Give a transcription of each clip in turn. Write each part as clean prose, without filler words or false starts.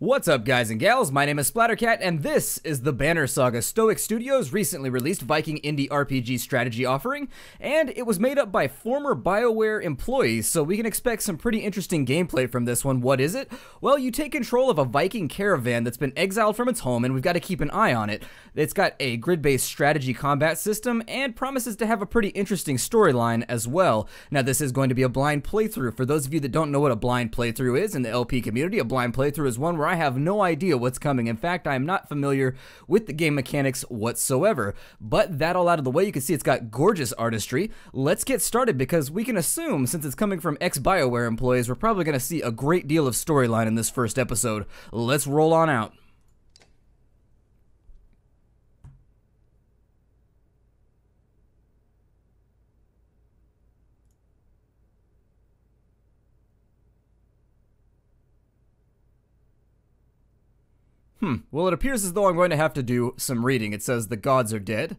What's up guys and gals, my name is Splattercat and this is The Banner Saga, Stoic Studios' recently released Viking indie RPG strategy offering, and it was made up by former BioWare employees, so we can expect some pretty interesting gameplay from this one. What is it? Well, you take control of a Viking caravan that's been exiled from its home and we've got to keep an eye on it. It's got a grid-based strategy combat system and promises to have a pretty interesting storyline as well. Now this is going to be a blind playthrough. For those of you that don't know what a blind playthrough is in the LP community, a blind playthrough is one where I have no idea what's coming. In fact, I am not familiar with the game mechanics whatsoever. But that all out of the way, you can see it's got gorgeous artistry. Let's get started because we can assume, since it's coming from ex-BioWare employees, we're probably going to see a great deal of storyline in this first episode. Let's roll on out. Well, it appears as though I'm going to have to do some reading. It says, "The gods are dead.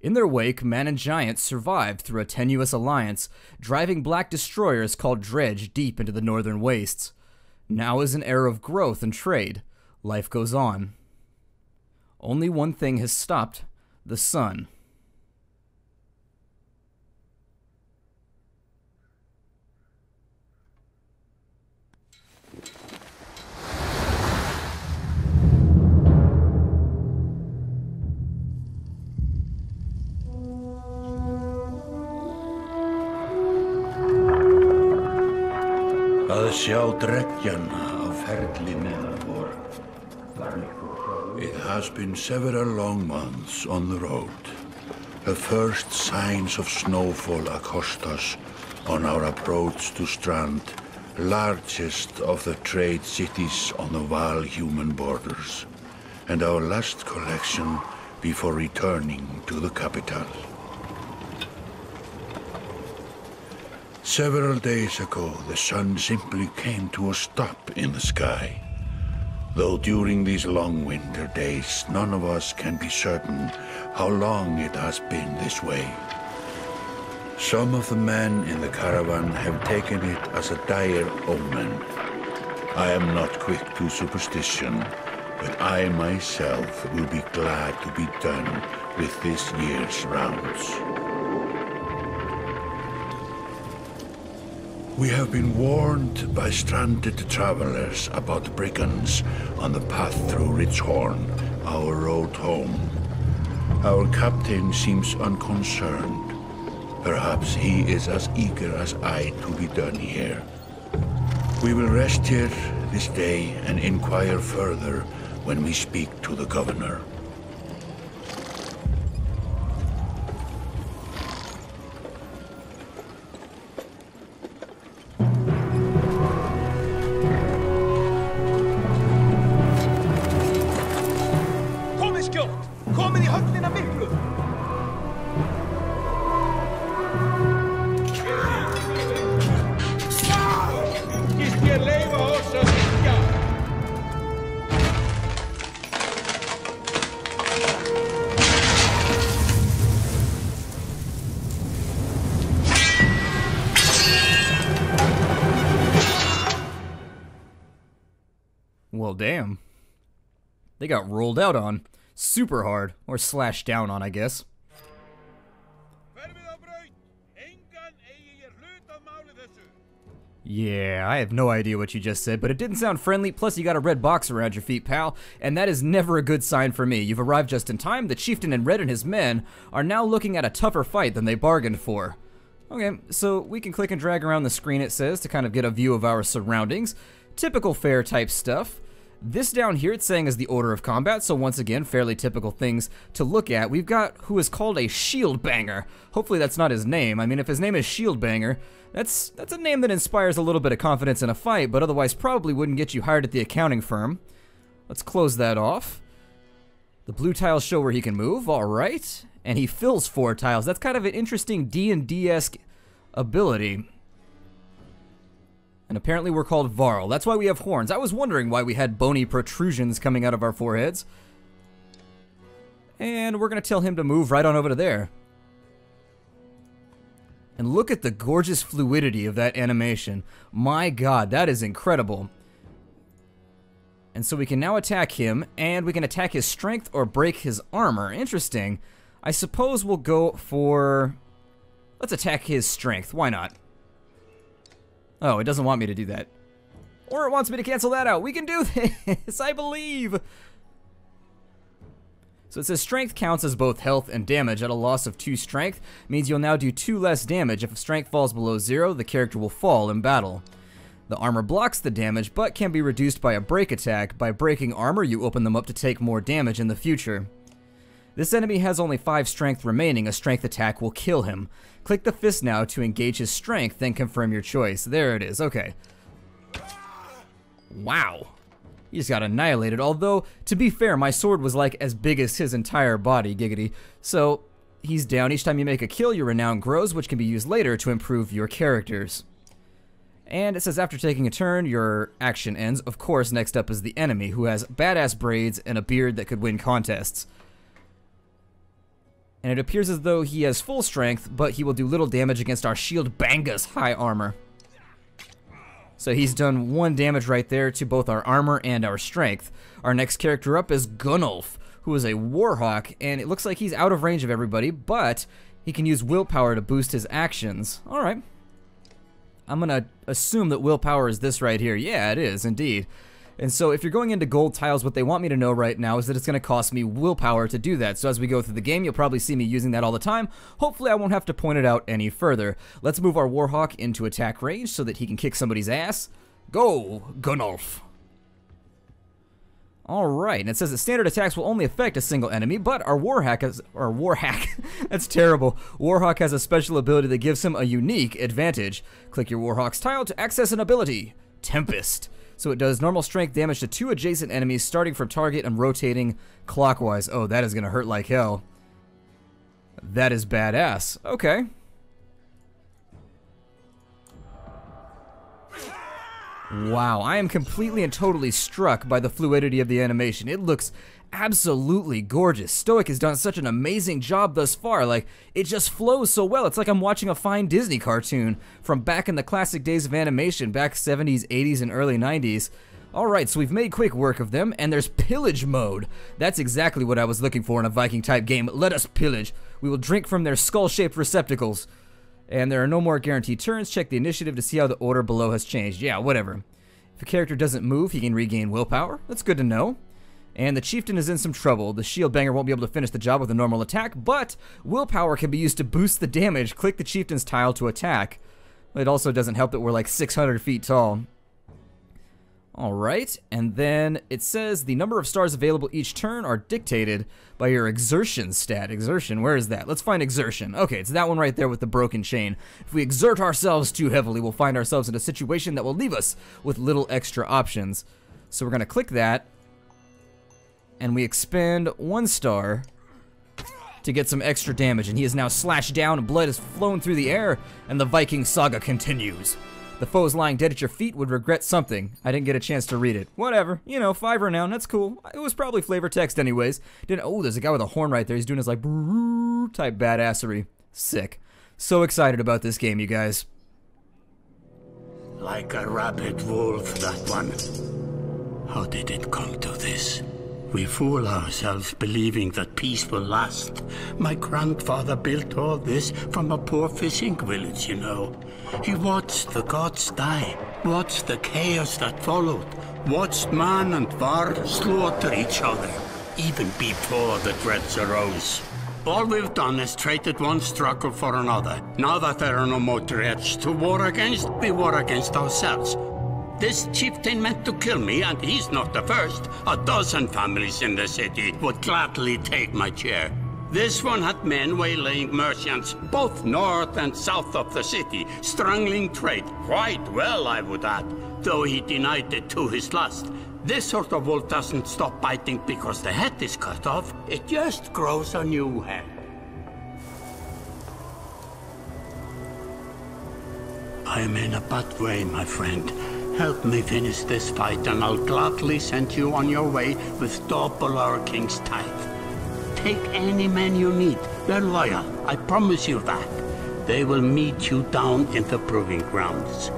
In their wake, man and giant survived through a tenuous alliance, driving black destroyers called Dredge deep into the northern wastes. Now is an era of growth and trade. Life goes on. Only one thing has stopped, the sun." Að sjá dreggjana á ferlinu vor. It has been several long months on the road. The first signs of snowfall accost us on our approach to Strand, largest of the trade cities on the Vale human borders, and our last collection before returning to the capital. Several days ago, the sun simply came to a stop in the sky. Though during these long winter days, none of us can be certain how long it has been this way. Some of the men in the caravan have taken it as a dire omen. I am not quick to superstition, but I myself will be glad to be done with this year's rounds. We have been warned by stranded travelers about brigands on the path through Richhorn, our road home. Our captain seems unconcerned. Perhaps he is as eager as I to be done here. We will rest here this day and inquire further when we speak to the governor. Well, damn. They got rolled out on. Super hard. Or slashed down on, I guess. Yeah, I have no idea what you just said, but it didn't sound friendly, plus you got a red box around your feet, pal, and that is never a good sign for me. You've arrived just in time. The chieftain in red and his men are now looking at a tougher fight than they bargained for. Okay, so we can click and drag around the screen, it says, to kind of get a view of our surroundings. Typical fair type stuff. This down here, it's saying, is the order of combat, so once again, fairly typical things to look at. We've got who is called a Shield Banger. Hopefully that's not his name. I mean, if his name is Shield Banger, that's a name that inspires a little bit of confidence in a fight, but otherwise probably wouldn't get you hired at the accounting firm. Let's close that off. The blue tiles show where he can move, all right. And he fills 4 tiles. That's kind of an interesting D&D-esque ability. And apparently we're called Varl. That's why we have horns. I was wondering why we had bony protrusions coming out of our foreheads. And we're going to tell him to move right on over to there. And look at the gorgeous fluidity of that animation. My God, that is incredible. And so we can now attack him, and we can attack his strength or break his armor. Interesting. I suppose we'll go for... let's attack his strength. Why not? Oh, it doesn't want me to do that. Or it wants me to cancel that out. We can do this, I believe. So it says strength counts as both health and damage. At a loss of 2 strength, means you'll now do 2 less damage. If strength falls below 0, the character will fall in battle. The armor blocks the damage, but can be reduced by a break attack. By breaking armor, you open them up to take more damage in the future. This enemy has only 5 strength remaining. A strength attack will kill him. Click the fist now to engage his strength, then confirm your choice. There it is, okay. Wow. He just got annihilated, although, to be fair, my sword was like as big as his entire body, giggity. So, he's down. Each time you make a kill, your renown grows, which can be used later to improve your characters. And it says after taking a turn, your action ends. Of course, next up is the enemy, who has badass braids and a beard that could win contests. And it appears as though he has full strength, but he will do little damage against our Shield Banger's high armor. So he's done 1 damage right there to both our armor and our strength. Our next character up is Gunnulf, who is a Warhawk, and it looks like he's out of range of everybody, but he can use willpower to boost his actions. Alright. I'm gonna assume that willpower is this right here. Yeah, it is, indeed. And so if you're going into gold tiles, what they want me to know right now is that it's gonna cost me willpower to do that. So as we go through the game, you'll probably see me using that all the time. Hopefully I won't have to point it out any further. Let's move our Warhawk into attack range so that he can kick somebody's ass. Go, Gunnulf! Alright, and it says that standard attacks will only affect a single enemy, but our Warhawk has... or Warhawk. That's terrible. Warhawk has a special ability that gives him a unique advantage. Click your Warhawk's tile to access an ability, Tempest. So it does normal strength damage to 2 adjacent enemies starting from target and rotating clockwise. Oh, that is going to hurt like hell. That is badass. Okay. Wow, I am completely and totally struck by the fluidity of the animation. It looks absolutely gorgeous. Stoic has done such an amazing job thus far. Like, it just flows so well. It's like I'm watching a fine Disney cartoon from back in the classic days of animation, back 70s, 80s, and early 90s. Alright, so we've made quick work of them, and there's pillage mode. That's exactly what I was looking for in a Viking-type game. Let us pillage. We will drink from their skull-shaped receptacles. And there are no more guaranteed turns. Check the initiative to see how the order below has changed. Yeah, whatever. If a character doesn't move, he can regain willpower. That's good to know. And the chieftain is in some trouble. The Shield Banger won't be able to finish the job with a normal attack, but willpower can be used to boost the damage. Click the chieftain's tile to attack. It also doesn't help that we're like 600 feet tall. Alright, and then it says the number of stars available each turn are dictated by your exertion stat. Exertion, where is that? Let's find exertion. Okay, it's that one right there with the broken chain. If we exert ourselves too heavily, we'll find ourselves in a situation that will leave us with little extra options. So we're going to click that, and we expend 1 star to get some extra damage. And he is now slashed down, and blood is flown through the air, and the Viking saga continues. The foes lying dead at your feet would regret something. I didn't get a chance to read it. Whatever. You know, 5 renown, that's cool. It was probably flavor text anyways. Oh, there's a guy with a horn right there. He's doing his like type badassery. Sick. So excited about this game, you guys. Like a rabid wolf, that one. How did it come to this? We fool ourselves believing that peace will last. My grandfather built all this from a poor fishing village, you know. He watched the gods die, watched the chaos that followed, watched man and Varl slaughter each other, even before the Dredge arose. All we've done is traded one struggle for another. Now that there are no more Dredge to war against, we war against ourselves. This chieftain meant to kill me, and he's not the first. A dozen families in the city would gladly take my chair. This one had men waylaying merchants, both north and south of the city, strangling trade quite well, I would add, though he denied it to his last. This sort of wolf doesn't stop biting because the head is cut off. It just grows a new head. I'm in a bad way, my friend. Help me finish this fight, and I'll gladly send you on your way with double our king's tithe. Take any men you need. They're loyal, I promise you that. They will meet you down in the proving grounds.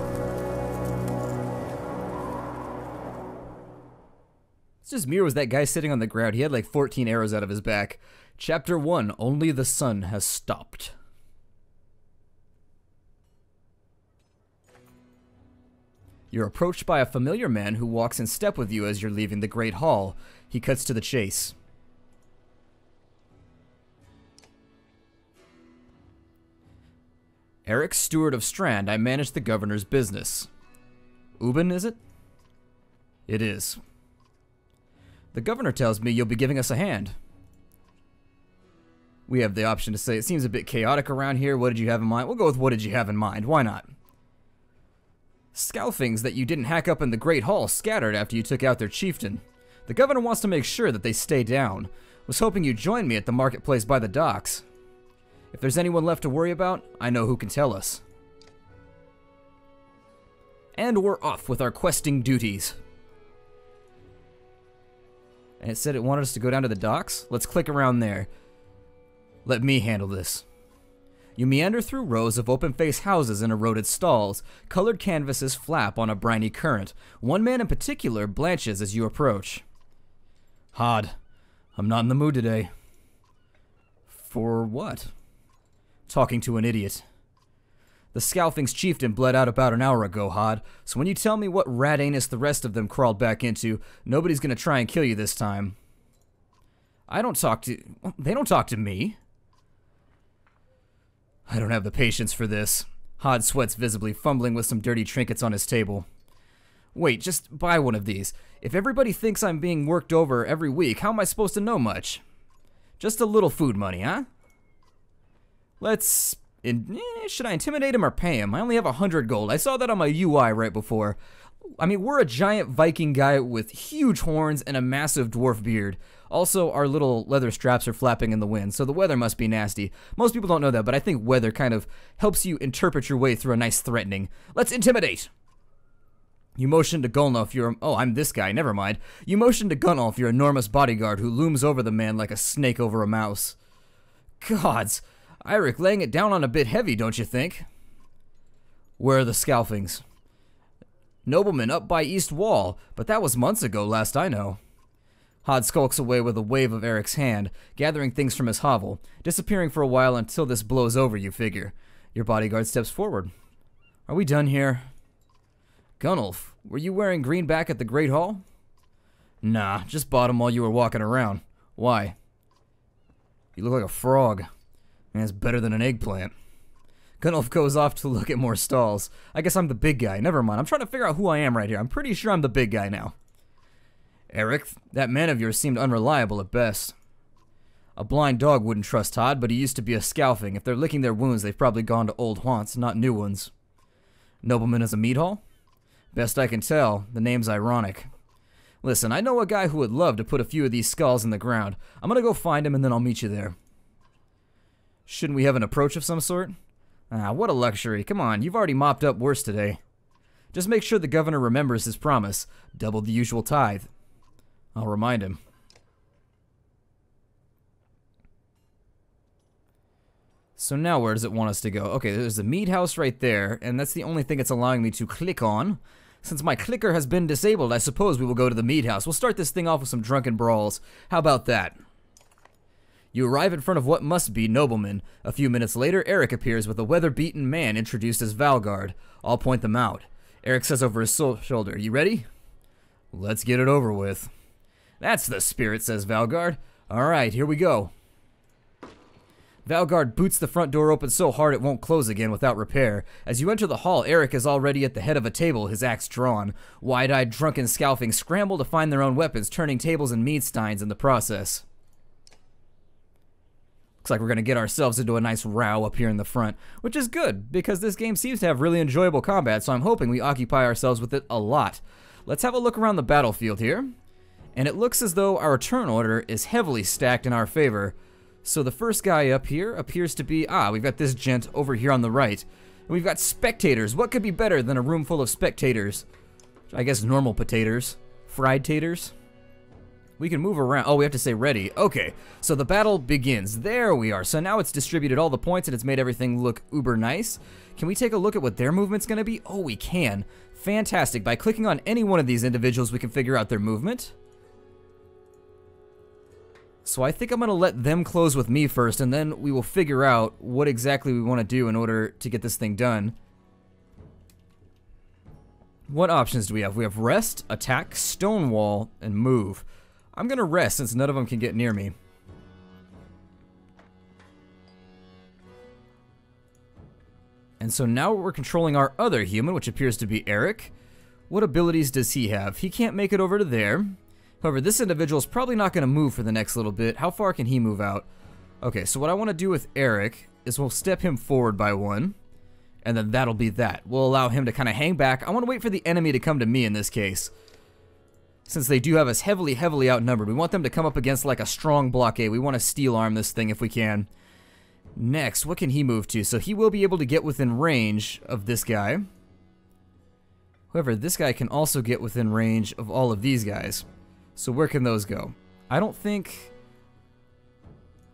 It's just Mir was that guy sitting on the ground. He had like 14 arrows out of his back. Chapter 1, Only the Sun Has Stopped. You're approached by a familiar man who walks in step with you as you're leaving the Great Hall. He cuts to the chase. Eirik Stewart of Strand, I manage the governor's business. Ubin, is it? It is. The governor tells me you'll be giving us a hand. We have the option to say, it seems a bit chaotic around here. What did you have in mind? We'll go with what did you have in mind. Why not? Scalfings that you didn't hack up in the Great Hall scattered after you took out their chieftain. The governor wants to make sure that they stay down. Was hoping you'd join me at the marketplace by the docks. If there's anyone left to worry about, I know who can tell us. And we're off with our questing duties. And it said it wanted us to go down to the docks. Let's click around there. Let me handle this. You meander through rows of open-faced houses and eroded stalls. Colored canvases flap on a briny current. One man in particular blanches as you approach. Hod, I'm not in the mood today. For what? Talking to an idiot. The Scalfing's chieftain bled out about an hour ago, Hod, so when you tell me what rat anus the rest of them crawled back into, nobody's gonna try and kill you this time. I don't talk to... They don't talk to me. I don't have the patience for this. Hod sweats visibly, fumbling with some dirty trinkets on his table. Wait, just buy one of these. If everybody thinks I'm being worked over every week, how am I supposed to know much? Just a little food money, huh? Let's... should I intimidate him or pay him? I only have 100 gold. I saw that on my UI right before. I mean, we're a giant Viking guy with huge horns and a massive dwarf beard. Also, our little leather straps are flapping in the wind, so the weather must be nasty. Most people don't know that, but I think weather kind of helps you interpret your way through a nice threatening. Let's intimidate! You motion to Gunnulf, your... Oh, I'm this guy, never mind. You motion to Gunnulf, your enormous bodyguard, who looms over the man like a snake over a mouse. Gods, Eirik laying it down on a bit heavy, don't you think? Where are the Scalfings? Nobleman up by East Wall, but that was months ago, last I know. Hod skulks away with a wave of Eric's hand, gathering things from his hovel, disappearing for a while until this blows over, you figure. Your bodyguard steps forward. Are we done here? Gunnulf, were you wearing green back at the Great Hall? Nah, just bought them while you were walking around. Why? You look like a frog. Man, it's better than an eggplant. Gunnulf goes off to look at more stalls. I guess I'm the big guy. Never mind. I'm trying to figure out who I am right here. I'm pretty sure I'm the big guy now. Eirik, that man of yours seemed unreliable at best. A blind dog wouldn't trust Hod, but he used to be a Scalfing. If they're licking their wounds, they've probably gone to old haunts, not new ones. Nobleman is a meat hall? Best I can tell, the name's ironic. Listen, I know a guy who would love to put a few of these skulls in the ground. I'm gonna go find him and then I'll meet you there. Shouldn't we have an approach of some sort? Ah, what a luxury. Come on, you've already mopped up worse today. Just make sure the governor remembers his promise. Double the usual tithe. I'll remind him. So now where does it want us to go? Okay, there's the mead house right there, and that's the only thing it's allowing me to click on. Since my clicker has been disabled, I suppose we will go to the mead house. We'll start this thing off with some drunken brawls. How about that? You arrive in front of what must be noblemen. A few minutes later, Eirik appears with a weather-beaten man introduced as Valgard. I'll point them out. Eirik says over his shoulder, "You ready? Let's get it over with." "That's the spirit," says Valgard. "All right, here we go." Valgard boots the front door open so hard it won't close again without repair. As you enter the hall, Eirik is already at the head of a table, his axe drawn. Wide-eyed, drunken Scalfings scramble to find their own weapons, turning tables and mead steins in the process. Looks like we're gonna get ourselves into a nice row up here in the front, which is good, because this game seems to have really enjoyable combat, so I'm hoping we occupy ourselves with it a lot. Let's have a look around the battlefield here, and it looks as though our turn order is heavily stacked in our favor. So the first guy up here appears to be, we've got this gent over here on the right. And we've got spectators. What could be better than a room full of spectators? I guess normal potatoes. Fried taters. We can move around. Oh, we have to say ready. Okay, so the battle begins. There we are. So now it's distributed all the points and it's made everything look uber nice. Can we take a look at what their movement's going to be? Oh, we can. Fantastic. By clicking on any one of these individuals, we can figure out their movement. So I think I'm going to let them close with me first, and then we will figure out what exactly we want to do in order to get this thing done. What options do we have? We have rest, attack, stonewall, and move. I'm going to rest since none of them can get near me. And so now we're controlling our other human, which appears to be Eirik. What abilities does he have? He can't make it over to there. However, this individual's probably not going to move for the next little bit. How far can he move out? Okay, so what I want to do with Eirik is we'll step him forward by one. And then that'll be that. We'll allow him to kind of hang back. I want to wait for the enemy to come to me in this case. Since they do have us heavily, heavily outnumbered. We want them to come up against like a strong blockade. We want to steel arm this thing if we can. Next, what can he move to? So he will be able to get within range of this guy. However, this guy can also get within range of all of these guys. So where can those go? I don't think...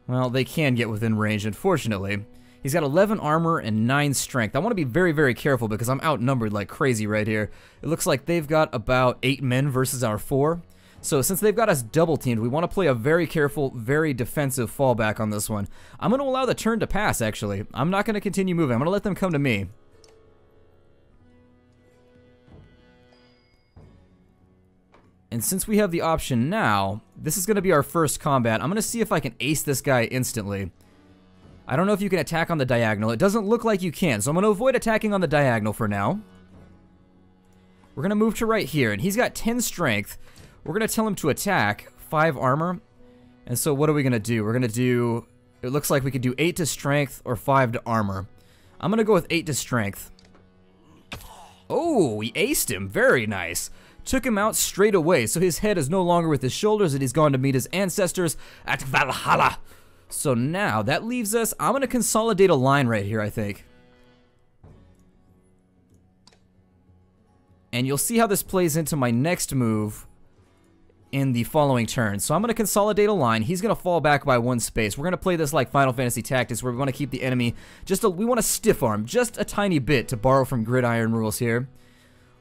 Well, they can get within range, unfortunately. He's got 11 armor and 9 strength. I want to be very, very careful because I'm outnumbered like crazy right here. It looks like they've got about 8 men versus our 4. So since they've got us double teamed, we want to play a very careful, very defensive fallback on this one. I'm going to allow the turn to pass, actually. I'm not going to continue moving. I'm going to let them come to me. And since we have the option now, this is going to be our first combat. I'm going to see if I can ace this guy instantly. I don't know if you can attack on the diagonal. It doesn't look like you can, so I'm going to avoid attacking on the diagonal for now. We're going to move to right here, and he's got 10 strength. We're going to tell him to attack, 5 armor. And so what are we going to do? We're going to do... It looks like we could do 8 to strength or 5 to armor. I'm going to go with 8 to strength. Oh, we aced him. Very nice. Took him out straight away, so his head is no longer with his shoulders, and he's gone to meet his ancestors at Valhalla. So now, that leaves us, I'm going to consolidate a line right here, I think. And you'll see how this plays into my next move in the following turn. So I'm going to consolidate a line. He's going to fall back by 1 space. We're going to play this like Final Fantasy Tactics where we want to keep the enemy, we want to stiff arm, just a tiny bit, to borrow from Gridiron rules here.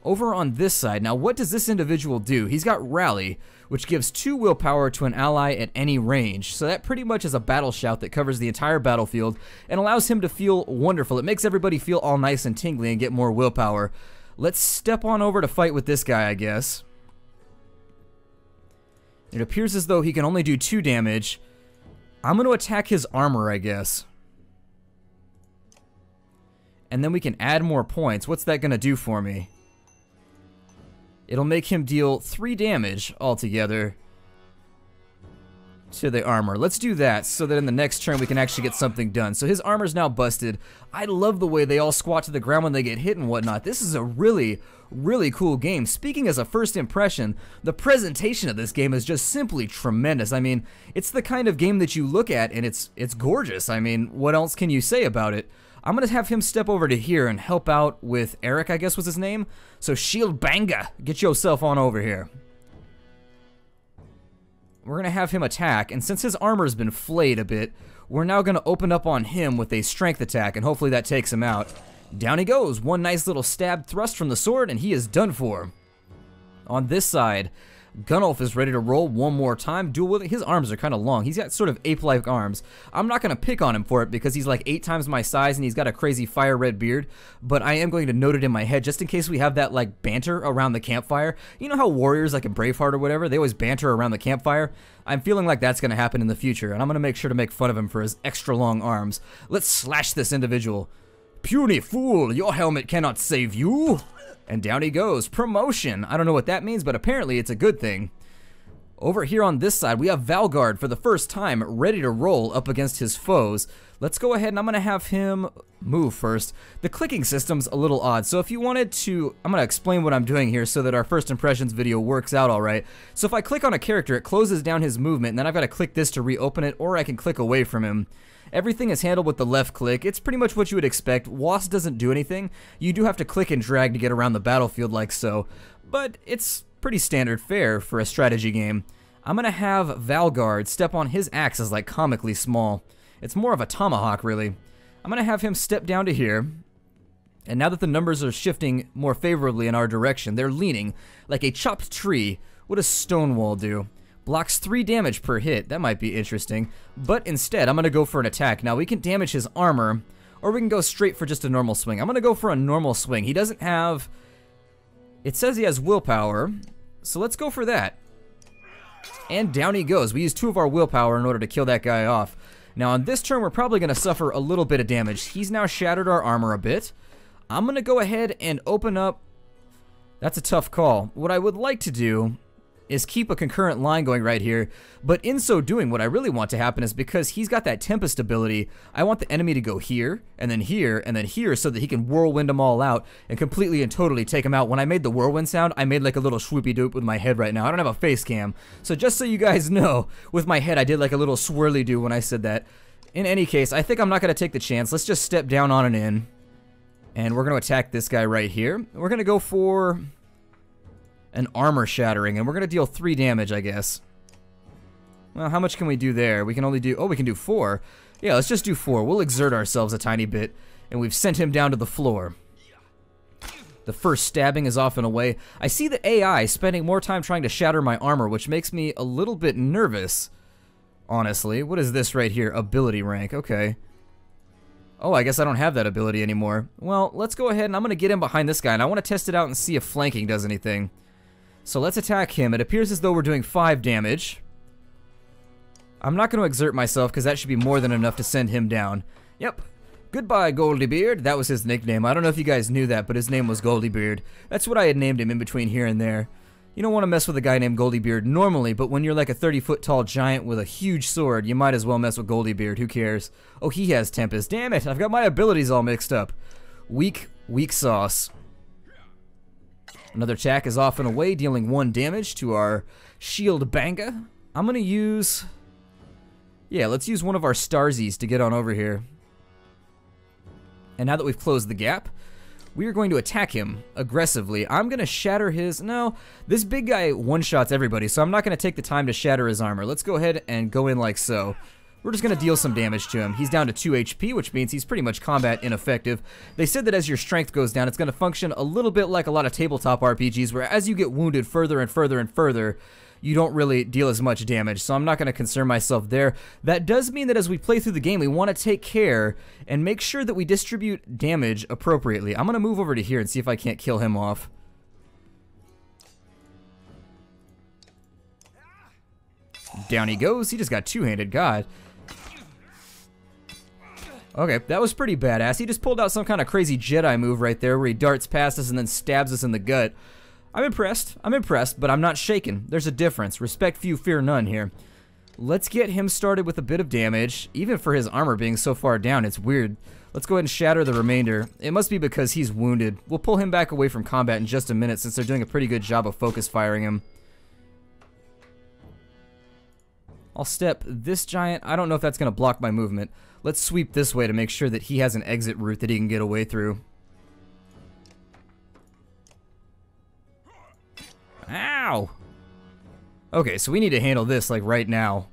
Over on this side, now what does this individual do? He's got Rally, which gives 2 willpower to an ally at any range. So that pretty much is a battle shout that covers the entire battlefield and allows him to feel wonderful. It makes everybody feel all nice and tingly and get more willpower. Let's step on over to fight with this guy, I guess. It appears as though he can only do 2 damage. I'm going to attack his armor, I guess. And then we can add more points. What's that going to do for me? It'll make him deal 3 damage altogether to the armor. Let's do that so that in the next turn we can actually get something done. So his armor's now busted. I love the way they all squat to the ground when they get hit and whatnot. This is a really, really cool game. Speaking as a first impression, the presentation of this game is just simply tremendous. I mean, it's the kind of game that you look at and it's gorgeous. I mean, what else can you say about it? I'm going to have him step over to here and help out with Eirik, I guess was his name. So Shield Banger, get yourself on over here. We're going to have him attack, and since his armor's been flayed a bit, we're now going to open up on him with a strength attack, and hopefully that takes him out. Down he goes, 1 nice little stab thrust from the sword, and he is done for. On this side, Gunnulf is ready to roll 1 more time. His arms are kind of long. He's got sort of ape-like arms. I'm not going to pick on him for it because he's like 8 times my size and he's got a crazy fire red beard, but I am going to note it in my head just in case we have that like banter around the campfire. You know how warriors like in Braveheart or whatever, they always banter around the campfire? I'm feeling like that's going to happen in the future, and I'm going to make sure to make fun of him for his extra long arms. Let's slash this individual. Puny fool, your helmet cannot save you. And down he goes. Promotion! I don't know what that means, but apparently it's a good thing. Over here on this side, we have Valgard for the first time ready to roll up against his foes. Let's go ahead and I'm going to have him move first. The clicking system's a little odd, so if you wanted to... I'm going to explain what I'm doing here so that our first impressions video works out alright. So if I click on a character, it closes down his movement, and then I've got to click this to reopen it, or I can click away from him. Everything is handled with the left click. It's pretty much what you would expect. WASD doesn't do anything. You do have to click and drag to get around the battlefield like so, but it's pretty standard fare for a strategy game. I'm going to have Valgard step on his axe as like comically small. It's more of a tomahawk, really. I'm going to have him step down to here, and now that the numbers are shifting more favorably in our direction, they're leaning like a chopped tree. What does Stonewall do? Blocks 3 damage per hit. That might be interesting. But instead, I'm going to go for an attack. Now, we can damage his armor, or we can go straight for just a normal swing. I'm going to go for a normal swing. He doesn't have... It says he has willpower, so let's go for that. And down he goes. We used 2 of our willpower in order to kill that guy off. Now, on this turn, we're probably going to suffer a little bit of damage. He's now shattered our armor a bit. I'm going to go ahead and open up... That's a tough call. What I would like to do is keep a concurrent line going right here, but in so doing, what I really want to happen is, because he's got that Tempest ability, I want the enemy to go here, and then here, and then here, so that he can whirlwind them all out and completely and totally take them out. When I made the whirlwind sound, I made like a little swoopy-doop with my head right now. I don't have a face cam, so just so you guys know, with my head I did like a little swirly-do when I said that. In any case, I think I'm not going to take the chance. Let's just step down on and in, and we're going to attack this guy right here. We're going to go for... an armor shattering, and we're gonna deal 3 damage, I guess. Well, how much can we do there? We can only do... oh, we can do 4. Yeah, let's just do 4. We'll exert ourselves a tiny bit, and we've sent him down to the floor. The first stabbing is off and away. I see the AI spending more time trying to shatter my armor, which makes me a little bit nervous, honestly. What is this right here? Ability rank. Okay. Oh, I guess I don't have that ability anymore. Well, let's go ahead, and I'm gonna get in behind this guy, and I want to test it out and see if flanking does anything. So let's attack him. It appears as though we're doing 5 damage. I'm not going to exert myself because that should be more than enough to send him down. Yep. Goodbye, Goldie Beard. That was his nickname. I don't know if you guys knew that, but his name was Goldie Beard. That's what I had named him in between here and there. You don't want to mess with a guy named Goldie Beard normally, but when you're like a 30-foot-tall giant with a huge sword, you might as well mess with Goldie Beard. Who cares? Oh, he has Tempest. Damn it. I've got my abilities all mixed up. Weak, weak sauce. Another attack is off and away, dealing 1 damage to our Shield Banger. I'm going to use... yeah, let's use one of our Starzies to get on over here. And now that we've closed the gap, we are going to attack him aggressively. I'm going to shatter his... no, this big guy one-shots everybody, so I'm not going to take the time to shatter his armor. Let's go ahead and go in like so. We're just going to deal some damage to him. He's down to 2 HP, which means he's pretty much combat ineffective. They said that as your strength goes down, it's going to function a little bit like a lot of tabletop RPGs, where as you get wounded further and further and further, you don't really deal as much damage, so I'm not going to concern myself there. That does mean that as we play through the game, we want to take care and make sure that we distribute damage appropriately. I'm going to move over to here and see if I can't kill him off. Down he goes. He just got two-handed. God. Okay, that was pretty badass. He just pulled out some kind of crazy Jedi move right there where he darts past us and then stabs us in the gut. I'm impressed, but I'm not shaken. There's a difference. Respect few, fear none here. Let's get him started with a bit of damage. Even for his armor being so far down, it's weird. Let's go ahead and shatter the remainder. It must be because he's wounded. We'll pull him back away from combat in just a minute since they're doing a pretty good job of focus firing him. I'll step this giant. I don't know if that's going to block my movement. Let's sweep this way to make sure that he has an exit route that he can get away through. Ow! Okay, so we need to handle this, like, right now.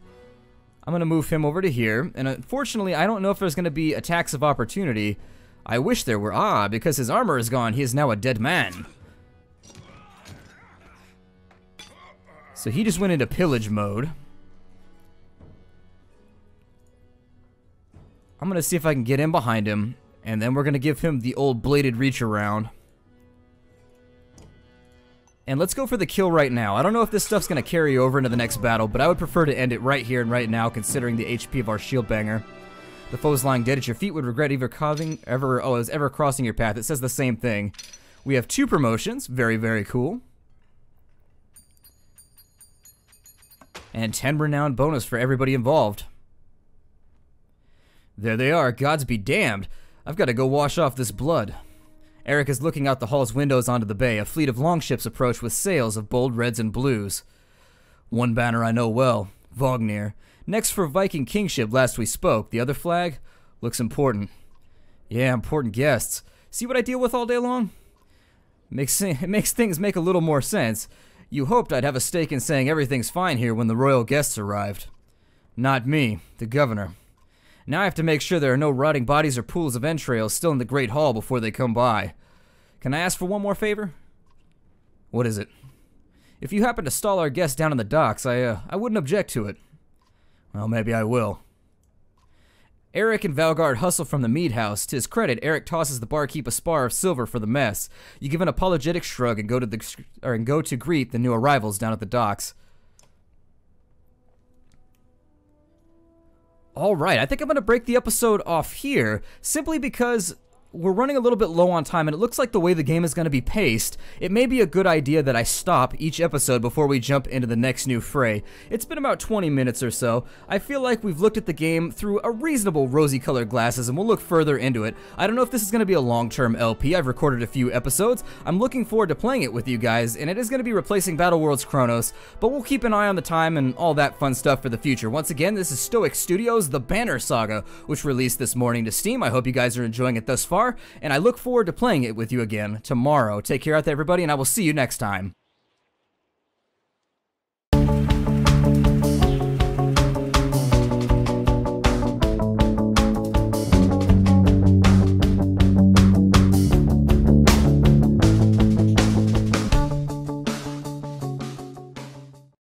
I'm going to move him over to here, and unfortunately, I don't know if there's going to be attacks of opportunity. I wish there were. Ah, because his armor is gone, he is now a dead man. So he just went into pillage mode. I'm going to see if I can get in behind him, and then we're going to give him the old bladed reach around. And let's go for the kill right now. I don't know if this stuff's going to carry over into the next battle, but I would prefer to end it right here and right now, considering the HP of our Shield Banger. The foe's lying dead at your feet, would regret ever crossing your path. It says the same thing. We have 2 promotions. Very, very cool. And 10 renown bonus for everybody involved. There they are. Gods be damned. I've got to go wash off this blood. Eirik is looking out the hall's windows onto the bay. A fleet of longships approach with sails of bold reds and blues. One banner I know well, Vognir. Next for Viking kingship last we spoke. The other flag looks important. Yeah, important guests. See what I deal with all day long? It makes things make a little more sense. You hoped I'd have a stake in saying everything's fine here when the royal guests arrived. Not me, the governor. Now I have to make sure there are no rotting bodies or pools of entrails still in the Great Hall before they come by. Can I ask for one more favor? What is it? If you happen to stall our guests down in the docks, I wouldn't object to it. Well, maybe I will. Eirik and Valgard hustle from the mead house. To his credit, Eirik tosses the barkeep a spar of silver for the mess. You give an apologetic shrug and go to greet the new arrivals down at the docks. Alright, I think I'm going to break the episode off here, simply because we're running a little bit low on time, and it looks like the way the game is going to be paced, it may be a good idea that I stop each episode before we jump into the next new fray. It's been about 20 minutes or so. I feel like we've looked at the game through a reasonable rosy-colored glasses, and we'll look further into it. I don't know if this is going to be a long-term LP. I've recorded a few episodes. I'm looking forward to playing it with you guys, and it is going to be replacing Battle Worlds Chronos, but we'll keep an eye on the time and all that fun stuff for the future. Once again, this is Stoic Studios' The Banner Saga, which released this morning to Steam. I hope you guys are enjoying it thus far, and I look forward to playing it with you again tomorrow. Take care out there, everybody, and I will see you next time.